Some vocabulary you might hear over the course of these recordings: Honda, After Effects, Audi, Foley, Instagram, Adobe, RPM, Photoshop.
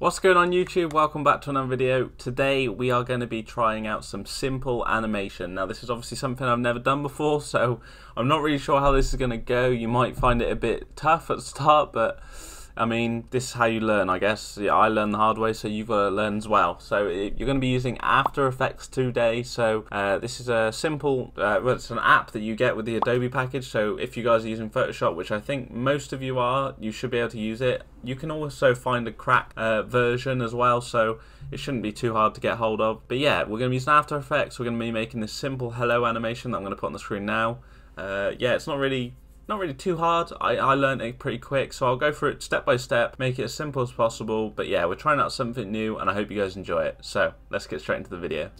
What's going on YouTube? Welcome back to another video. Today we are going to be trying out some simple animation. Now this is obviously something I've never done before, so I'm not really sure how this is going to go. You might find it a bit tough at the start, but I mean, this is how you learn, I guess. Yeah, I learned the hard way, so you've got to learn as well. So you're going to be using After Effects today. So this is a simple, well, it's an app that you get with the Adobe package. So if you guys are using Photoshop, which I think most of you are, you should be able to use it. You can also find a cracked version as well, so it shouldn't be too hard to get hold of. But yeah, we're going to be using After Effects. We're going to be making this simple hello animation that I'm going to put on the screen now. Yeah, it's not really too hard. I learned it pretty quick, so I'll go through it step by step, make it as simple as possible. But yeah, we're trying out something new and I hope you guys enjoy it. So let's get straight into the video.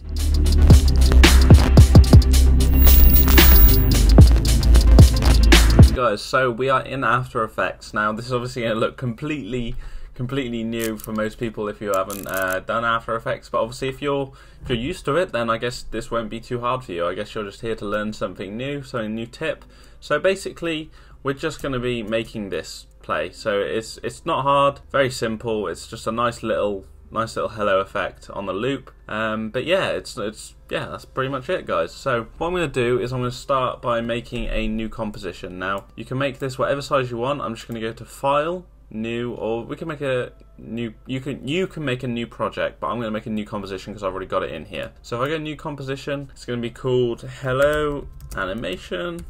Guys, so we are in After Effects. Now this is obviously going to look completely new for most people if you haven't done After Effects, but obviously if you're used to it, then I guess this won't be too hard for you. I guess you're just here to learn something new, so a new tip. So basically we're just going to be making this play. So it's not hard, very simple. It's just a nice little hello effect on the loop. But yeah, yeah, that's pretty much it, guys. So what I'm going to do is I'm going to start by making a new composition. Now you can make this whatever size you want. I'm just going to go to File, New, or we can make a new, you can make a new project, but I'm going to make a new composition because I've already got it in here. So if I go new composition, it's going to be called Hello Animation.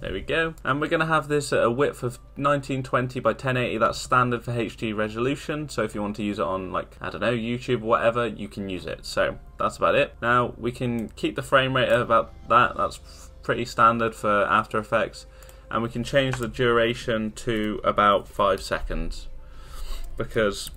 There we go. And we're going to have this at a width of 1920 by 1080. That's standard for HD resolution. So if you want to use it on, like, I don't know, YouTube, whatever, you can use it. So that's about it. Now we can keep the frame rate at about that. That's pretty standard for After Effects. And we can change the duration to about 5 seconds because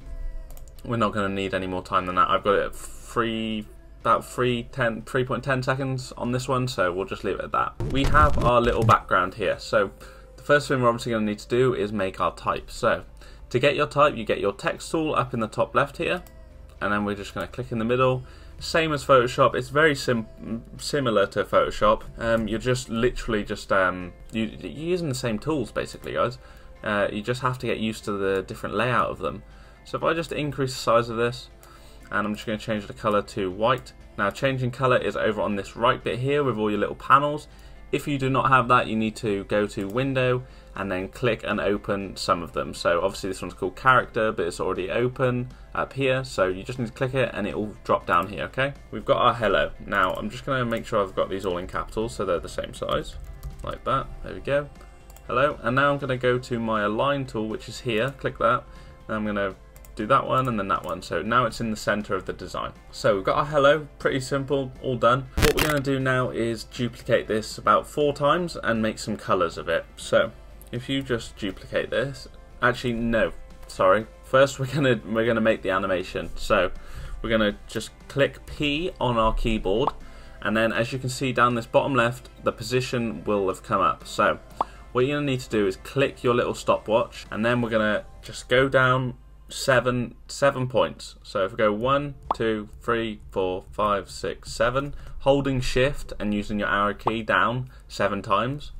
we're not going to need any more time than that. I've got it at about 3.10 seconds on this one, so we'll just leave it at that. We have our little background here. So the first thing we're obviously going to need to do is make our type. So to get your type, you get your text tool up in the top left here, and then we're just going to click in the middle. Same as Photoshop, it's very similar to Photoshop. You're just literally just you're using the same tools basically, guys. You just have to get used to the different layout of them. So if I just increase the size of this, and I'm just going to change the color to white. Now changing color is over on this right bit here with all your little panels. If you do not have that, you need to go to Window and then click and open some of them. So obviously this one's called Character, but it's already open up here, so you just need to click it and it will drop down here. Okay, we've got our hello. Now I'm just going to make sure I've got these all in capitals so they're the same size, like that. There we go, hello. And now I'm going to go to my align tool, which is here, click that, and I'm going to do that one and then that one. So now it's in the center of the design. So we've got our hello, pretty simple, all done. What we're going to do now is duplicate this about 4 times and make some colors of it. So if you just duplicate this, actually no, sorry, first we're gonna make the animation. So we're gonna just click P on our keyboard, and then as you can see down this bottom left, the position will have come up. So what you're gonna need to do is click your little stopwatch, and then we're gonna just go down seven points. So if we go 1, 2, 3, 4, 5, 6, 7, holding shift and using your arrow key down 7 times.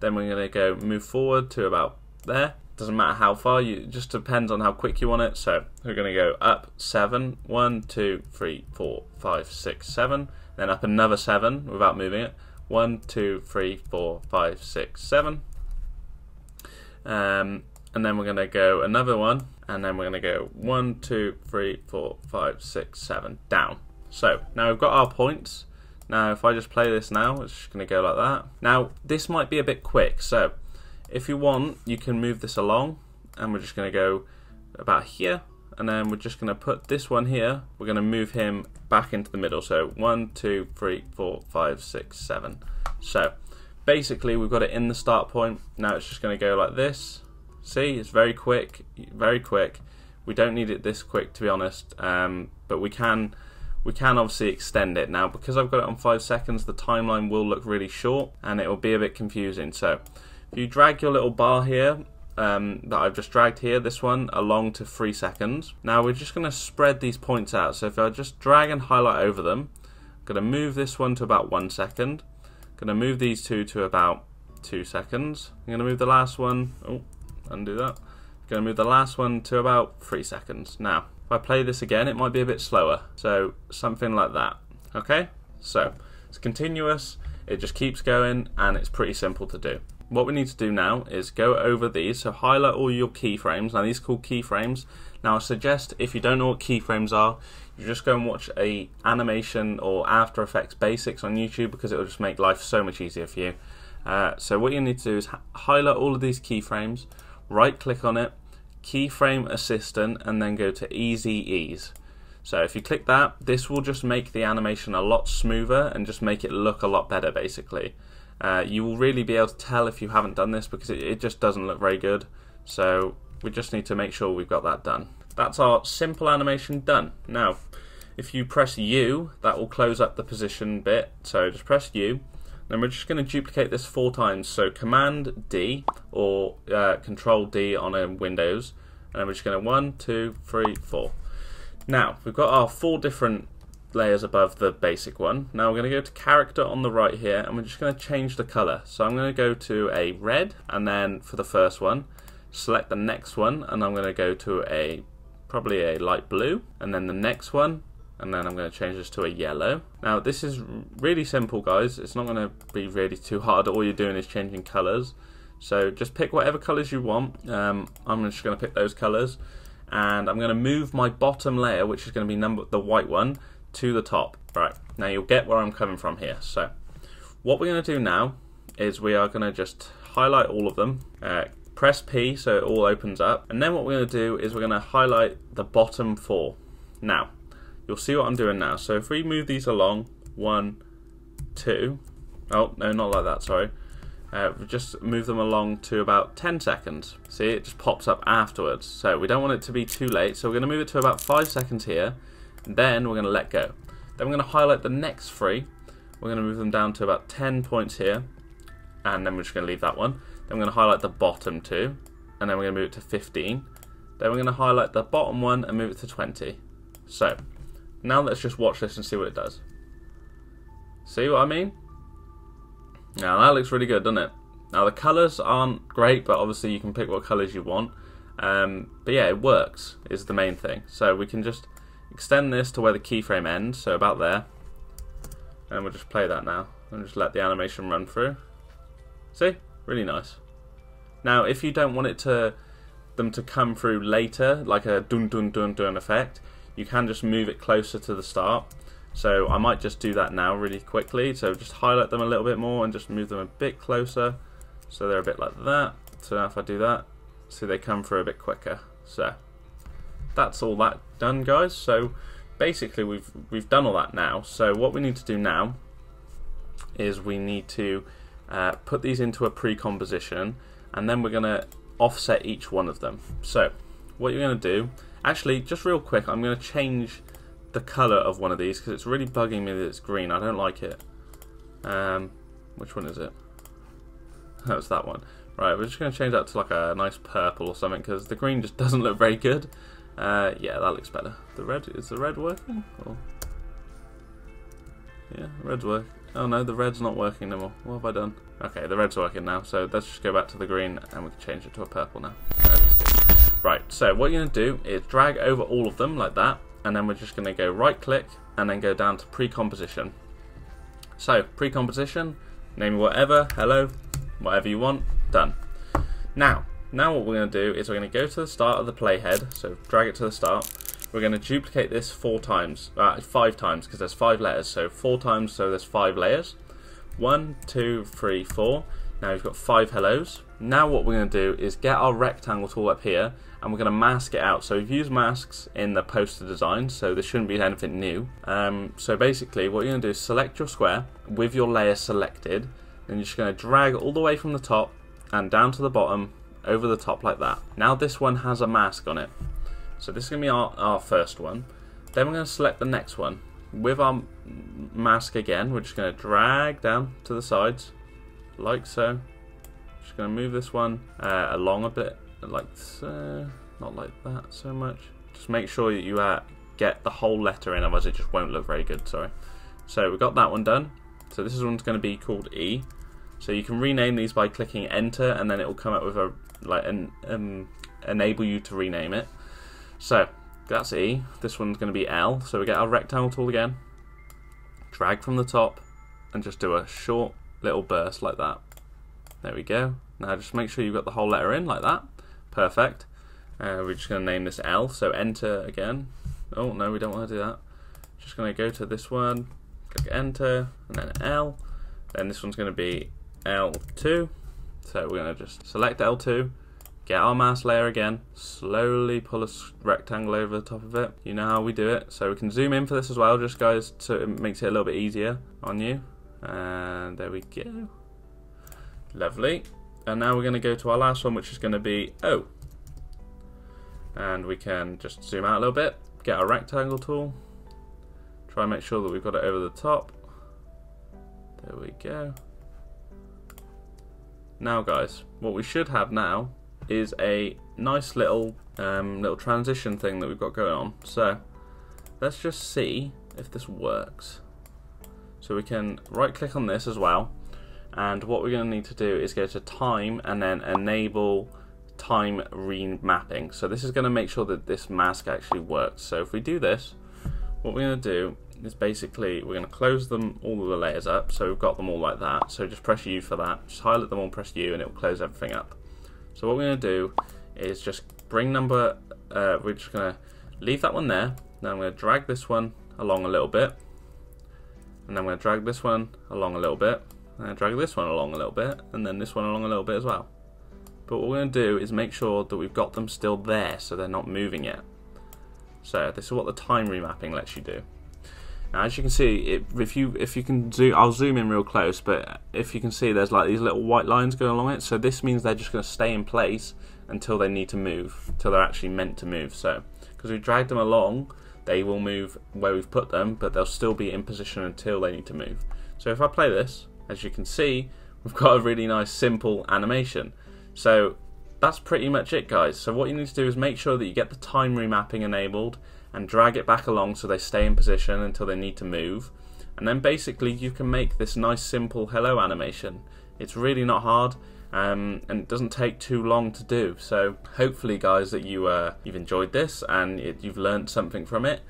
Then we're gonna go move forward to about there. Doesn't matter how far, you just depends on how quick you want it. So we're gonna go up 7, 1, 2, 3, 4, 5, 6, 7, then up another 7 without moving it. 1, 2, 3, 4, 5, 6, 7. And then we're gonna go another one, and then we're gonna go 1, 2, 3, 4, 5, 6, 7 down. So now we've got our points. Now if I just play this now, it's just gonna go like that. Now this might be a bit quick, so if you want, you can move this along, and we're just gonna go about here, and then we're just gonna put this one here, we're gonna move him back into the middle. So 1, 2, 3, 4, 5, 6, 7. So basically we've got it in the start point. Now it's just gonna go like this. See, it's very quick, very quick. We don't need it this quick, to be honest, but we can obviously extend it. Now because I've got it on 5 seconds, the timeline will look really short and it will be a bit confusing. So if you drag your little bar here, that I've just dragged here, this one, along to 3 seconds. Now we're just going to spread these points out. So if I just drag and highlight over them, I'm going to move this one to about 1 second. I'm going to move these two to about 2 seconds. I'm going to move the last one, undo that, Going to move the last one to about 3 seconds. Now, if I play this again, it might be a bit slower. So something like that. Okay, so it's continuous, it just keeps going, and it's pretty simple to do. What we need to do now is go over these, so highlight all your keyframes. Now these are called keyframes. Now I suggest if you don't know what keyframes are, you just go and watch a animation or After Effects basics on YouTube, because it will just make life so much easier for you. So what you need to do is highlight all of these keyframes, right click on it, keyframe assistant, and then go to easy ease. So if you click that, this will just make the animation a lot smoother and just make it look a lot better basically. You will really be able to tell if you haven't done this, because it just doesn't look very good. So we just need to make sure we've got that done. That's our simple animation done. Now if you press U, that will close up the position bit, so just press U. Then we're just going to duplicate this 4 times, so Command D or Control D on a Windows, and then we're just going to 1, 2, 3, 4. Now we've got our 4 different layers above the basic one. Now we're going to go to character on the right here, and we're just going to change the color. So I'm going to go to a red, and then for the first one, select the next one, and I'm going to go to a probably a light blue, and then the next one, and then I'm going to change this to a yellow. Now this is really simple, guys. It's not going to be really too hard. All you're doing is changing colors. So just pick whatever colors you want. I'm just going to pick those colors, and I'm going to move my bottom layer, which is going to be the white one, to the top. Right, now you'll get where I'm coming from here. So what we're going to do now is we are going to just highlight all of them, press P so it all opens up, and then what we're going to do is we're going to highlight the bottom 4. Now you'll see what I'm doing now. So if we move these along, 1, 2, oh no, not like that, sorry. Just move them along to about 10 seconds. See, it just pops up afterwards. So we don't want it to be too late. So we're going to move it to about 5 seconds here. Then we're going to let go. Then we're going to highlight the next 3. We're going to move them down to about 10 points here. And then we're just going to leave that one. Then we're going to highlight the bottom 2. And then we're going to move it to 15. Then we're going to highlight the bottom one and move it to 20. So now let's just watch this and see what it does. See what I mean? Now that looks really good, doesn't it? Now the colours aren't great, but obviously you can pick what colours you want. But yeah, it works is the main thing. So we can just extend this to where the keyframe ends, so about there. And we'll just play that now and just let the animation run through. See? Really nice. Now if you don't want it to them to come through later, like a dun dun dun dun effect, you can just move it closer to the start. So I might just do that now really quickly. So just highlight them a little bit more and just move them a bit closer. So they're a bit like that. So now if I do that, see, they come through a bit quicker. So that's all that done, guys. So basically we've done all that now. So what we need to do now is we need to put these into a pre-composition, and then we're gonna offset each one of them. So what you're gonna do, actually, just real quick, I'm going to change the colour of one of these because it's really bugging me that it's green. I don't like it. Which one is it? Oh, it's that one. Right, we're just going to change that to like a nice purple or something, because the green just doesn't look very good. Yeah, that looks better. The red, is the red working? Or... yeah, red's working. Oh no, the red's not working anymore. What have I done? Okay, the red's working now. So let's just go back to the green and we can change it to a purple now. Right, so what you're going to do is drag over all of them like that, and then we're just going to go right click and then go down to pre-composition. So pre-composition, name whatever, hello, whatever you want, done. Now what we're going to do is we're going to go to the start of the playhead, so drag it to the start. We're going to duplicate this 4 times, 5 times, because there's 5 layers, so 4 times, so there's 5 layers. 1, 2, 3, 4. Now we've got 5 hellos. Now what we're going to do is get our rectangle tool up here, and we're going to mask it out. So we've used masks in the poster design, so this shouldn't be anything new. So basically what you're going to do is select your square with your layer selected, and you're just going to drag all the way from the top and down to the bottom over the top like that. Now this one has a mask on it. So this is going to be our first one. Then we're going to select the next one. With our mask again, we're just going to drag down to the sides like so. Just going to move this one along a bit like so, not like that so much. Just make sure that you get the whole letter in, otherwise it just won't look very good, sorry. So we've got that one done. So this one's going to be called E. So you can rename these by clicking enter, and then it will come up with a like an enable you to rename it. So that's E, this one's going to be L, so we get our rectangle tool again, drag from the top and just do a short little burst like that. There we go. Now just make sure you've got the whole letter in like that. Perfect. We're just going to name this L, so enter again. Oh no, we don't want to do that. Just going to go to this one, click enter, and then L. Then this one's going to be L2. So we're going to just select L2, get our mask layer again, slowly pull a rectangle over the top of it. You know how we do it. So we can zoom in for this as well, just guys, so it makes it a little bit easier on you. And there we go. Lovely. And now we're going to go to our last one, which is going to be O. And we can just zoom out a little bit, get our rectangle tool, try and make sure that we've got it over the top. There we go. Now guys, what we should have now is a nice little little transition thing that we've got going on. So let's just see if this works. So we can right click on this as well, and what we're going to need to do is go to time and then enable time remapping. So this is going to make sure that this mask actually works. So if we do this, what we're going to do is basically we're going to close them, all of the layers up, so we've got them all like that. So just press U for that, just highlight them all, press U, and it will close everything up. So what we're going to do is just bring number, we're just going to leave that one there. Now I'm going to drag this one along a little bit, and then I'm going to drag this one along a little bit, and then drag this one along a little bit, and then this one along a little bit as well. But what we're going to do is make sure that we've got them still there, so they're not moving yet. So this is what the time remapping lets you do. Now, as you can see, if you can zoom, I'll zoom in real close, but if you can see, there's like these little white lines going along it. So this means they're just going to stay in place until they need to move, until they're actually meant to move. So because we dragged them along, they will move where we've put them, but they'll still be in position until they need to move. So if I play this, as you can see, we've got a really nice simple animation. So that's pretty much it, guys. So what you need to do is make sure that you get the time remapping enabled and drag it back along so they stay in position until they need to move. And then basically you can make this nice simple hello animation. It's really not hard, and it doesn't take too long to do. So hopefully, guys, that you've enjoyed this and you've learned something from it.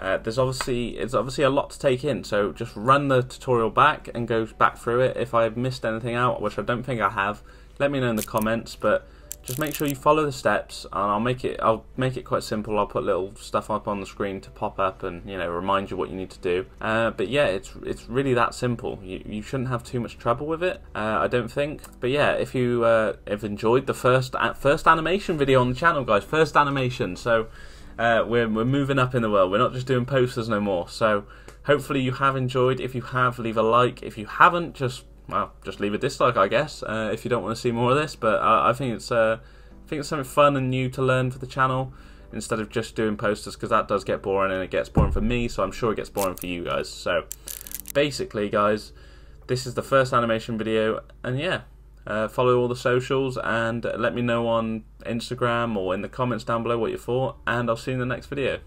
It's obviously a lot to take in, so just run the tutorial back and go back through it. If I've missed anything out, which I don't think I have, let me know in the comments, but just make sure you follow the steps, and I'll make it quite simple. I'll put little stuff up on the screen to pop up and, you know, remind you what you need to do. But yeah, it's really that simple. You shouldn't have too much trouble with it, I don't think. But yeah, if you have enjoyed the first animation video on the channel, guys, first animation. So we're moving up in the world. We're not just doing posters no more. So hopefully you have enjoyed. If you have, leave a like. If you haven't, just leave a dislike, I guess, if you don't want to see more of this. But I think it's something fun and new to learn for the channel, instead of just doing posters, because that does get boring, and it gets boring for me, so I'm sure it gets boring for you guys. So basically, guys, this is the first animation video, and yeah, follow all the socials and let me know on Instagram or in the comments down below what you thought, and I'll see you in the next video.